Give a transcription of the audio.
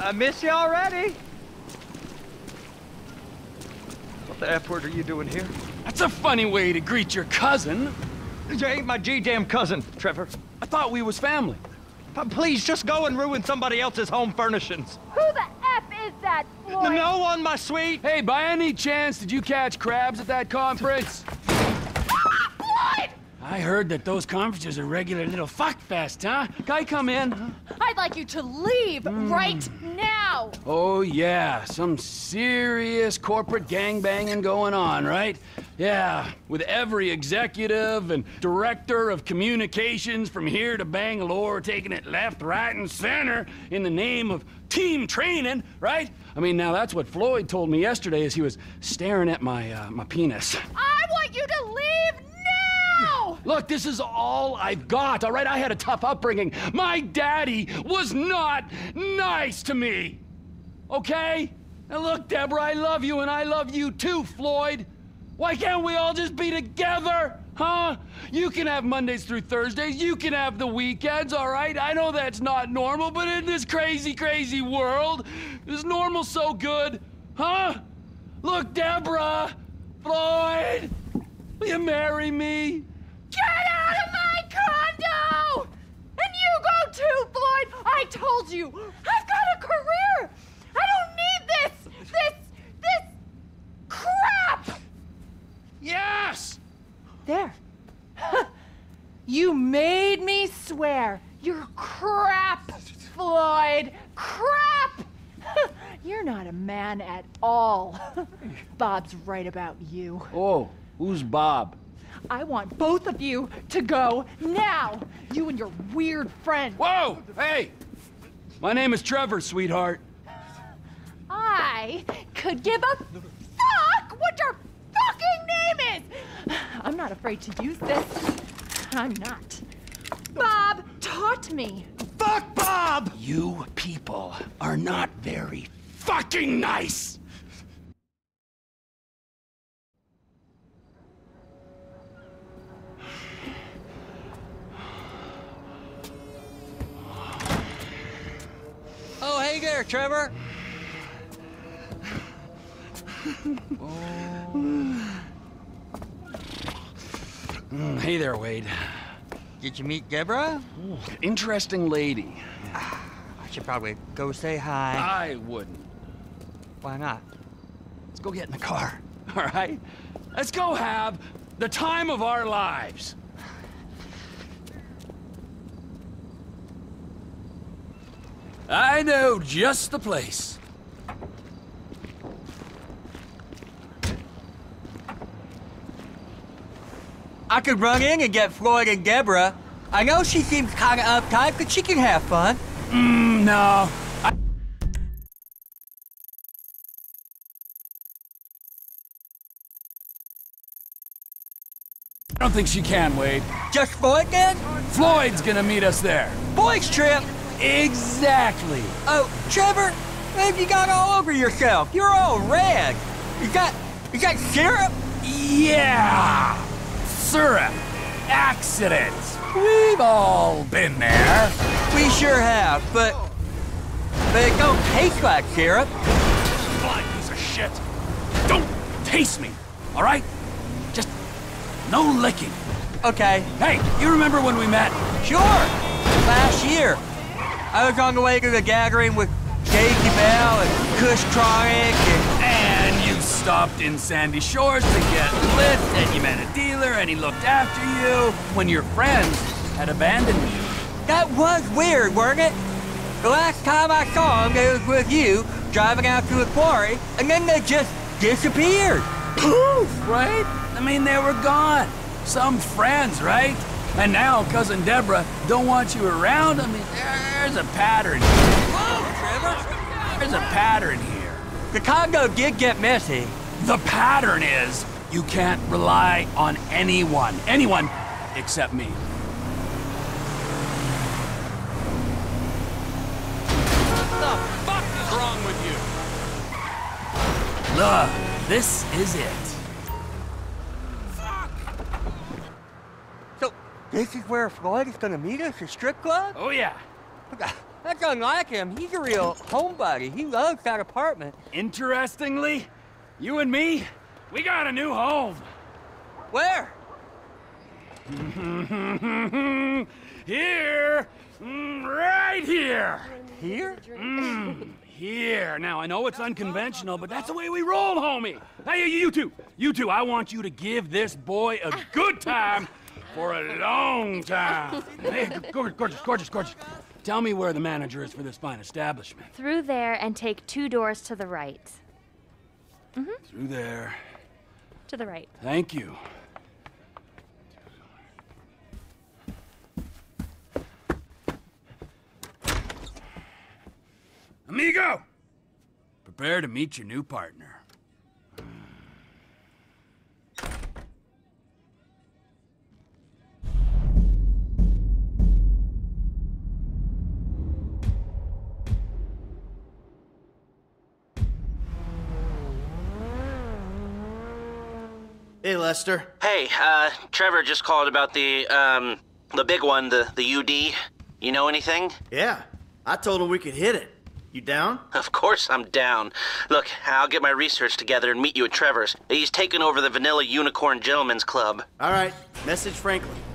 I miss you already. What the F word are you doing here? That's a funny way to greet your cousin. You ain't my G-damn cousin, Trevor. I thought we was family. Please, just go and ruin somebody else's home furnishings. Who the F is that, Floyd? No one, my sweet. Hey, by any chance, did you catch crabs at that conference? Ah, Floyd! I heard that those conferences are regular little fuckfest, huh? Guy, come in. I'd like you to leave right now. Oh, yeah. Some serious corporate gangbanging going on, right? Yeah, with every executive and director of communications from here to Bangalore taking it left, right, and center in the name of team training, right? I mean, now that's what Floyd told me yesterday as he was staring at my penis. I want you to leave now! Look, this is all I've got, all right? I had a tough upbringing. My daddy was not nice to me, okay? Now look, Deborah, I love you, and I love you too, Floyd. Why can't we all just be together, huh? You can have Mondays through Thursdays, you can have the weekends, all right? I know that's not normal, but in this crazy, crazy world, is normal so good, huh? Look, Deborah, Floyd, will you marry me? Get out of my condo! And you go too, Floyd! I told you, I've got a career! I don't need this crap! Yes! There. You made me swear. You're crap, Floyd. Crap! You're not a man at all. Bob's right about you. Oh, who's Bob? I want both of you to go now. You and your weird friend. Whoa! Hey! My name is Trevor, sweetheart. I could give a fuck what your fucking name is! I'm not afraid to use this. I'm not. Bob taught me. Fuck Bob! You people are not very fucking nice! Oh, hey there, Trevor! Hey there, Wade. Did you meet Deborah? Ooh, interesting lady. Yeah. I should probably go say hi. I wouldn't. Why not? Let's go get in the car, all right? Let's go have the time of our lives. I know just the place. I could run in and get Floyd and Deborah. I know she seems kind of uptight, but she can have fun. No. I don't think she can, Wade. Just Floyd then? Floyd's gonna meet us there. Boys trip. Exactly. Oh, Trevor, what have you got all over yourself? You're all red. You got syrup? Yeah. Syrup. Accidents. We've all been there. We sure have, but it don't taste like syrup. Blind piece of shit. Don't taste me, all right? Just no licking. Okay. Hey, you remember when we met? Sure. Last year. I was on the way to the gathering with Jakey Bell and Kush Chronic and you stopped in Sandy Shores to get lit, and you met a dealer, and he looked after you when your friends had abandoned you. That was weird, weren't it? The last time I saw him, it was with you, driving out to a quarry, and then they just disappeared. Poof, right? I mean, they were gone. Some friends, right? And now Cousin Deborah don't want you around. I mean, there's a pattern. There's a pattern here. The condo did get messy. The pattern is you can't rely on anyone. Anyone except me. What the fuck is wrong with you? Look, this is it. Fuck! So, this is where Floyd is gonna meet us, a strip club? Oh, yeah. That's unlike him. He's a real homebody. He loves that apartment. Interestingly, you and me, we got a new home. Where? Here. Right here. Here? Here. Now, I know it's unconventional, but that's the way we roll, homie. Hey, you two. You two, I want you to give this boy a good time for a long time. Hey, gorgeous. Tell me where the manager is for this fine establishment. Through there and take 2 doors to the right. Mm-hmm. Through there. To the right. Thank you. Amigo! Prepare to meet your new partner. Hey, Lester. Hey, Trevor just called about the big one, the UD. You know anything? Yeah, I told him we could hit it. You down? Of course I'm down. Look, I'll get my research together and meet you at Trevor's. He's taking over the Vanilla Unicorn Gentlemen's Club. All right. Message Franklin.